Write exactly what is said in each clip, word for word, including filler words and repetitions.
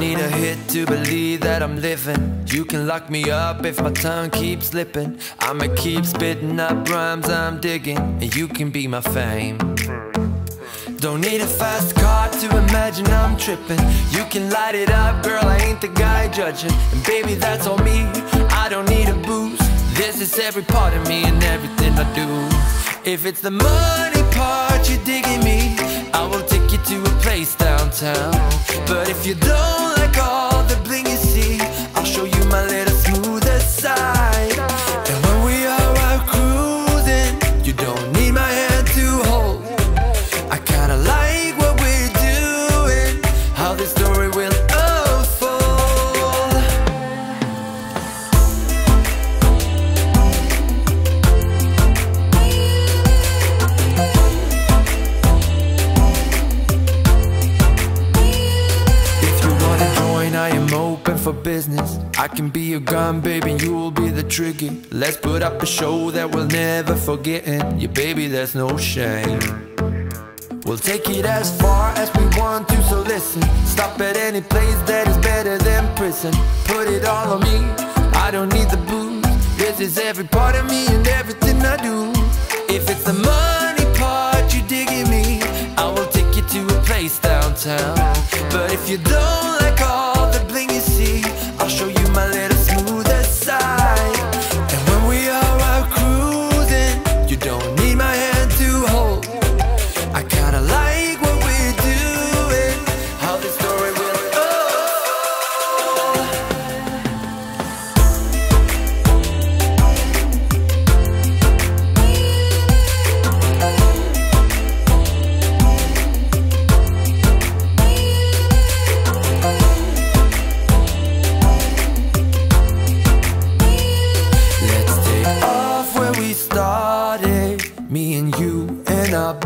need a hit to believe that I'm living. You can lock me up if my tongue keeps slipping. I'ma keep spitting up rhymes I'm digging, and you can be my fame. Don't need a fast car to imagine I'm tripping. You can light it up, girl, I ain't the guy judging. And baby, that's all me, I don't need a boost. This is every part of me and everything I do. If it's the money part you're digging me, I will take you to a place downtown. But if you don't like all the bling you see, I'll show you my little smoother side. And when we are out cruising, you don't need my hand to hold. I kinda like what we're doing, how this story will for business. I can be your gun, baby, you'll be the trigger. Let's put up a show that we'll never forget. And yeah, baby, there's no shame. We'll take it as far as we want to, so listen. Stop at any place that is better than prison. Put it all on me, I don't need the booze. This is every part of me and everything I do. If it's the money part you're digging me, I will take you to a place downtown. But if you don't like all I'll show you my little smoother side. And when we are out cruising, you don't need my hand to hold. I kinda like what we're doing, how this story will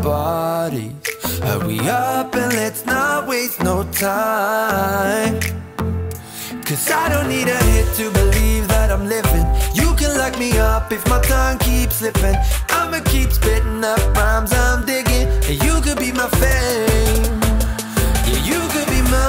bodies. Hurry up and let's not waste no time, cause I don't need a hit to believe that I'm living. You can lock me up if my tongue keeps slipping. I'ma keep spitting up rhymes I'm digging, and you could be my fame. Yeah, you could be my fame.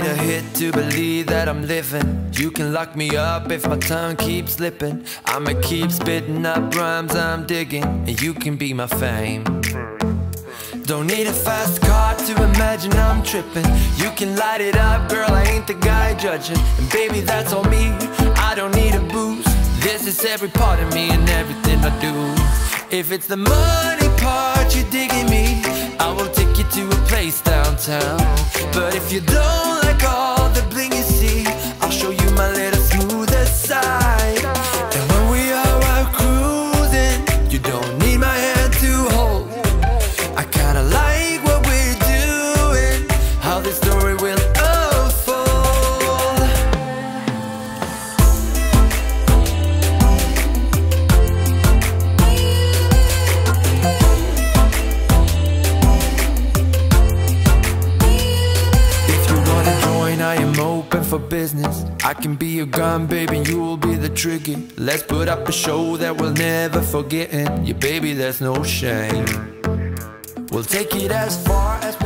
Need a hit to believe that I'm living. You can lock me up if my tongue keeps slipping. I'ma keep spitting up rhymes I'm digging, and you can be my fame. Don't need a fast car to imagine I'm tripping. You can light it up, girl, I ain't the guy judging. And baby, that's all me, I don't need a boost. This is every part of me and everything I do. If it's the money part you're digging me, I will take you to a place downtown. But if you don't like all the bling you see, I'll show you my little smoother side. And when we are out cruising, you don't need my hand to hold. I kinda like what we're doing, how this story will for business. I can be your gun, baby, you'll be the trigger. Let's put up a show that we'll never forget. And yeah, baby, there's no shame. We'll take it as far as we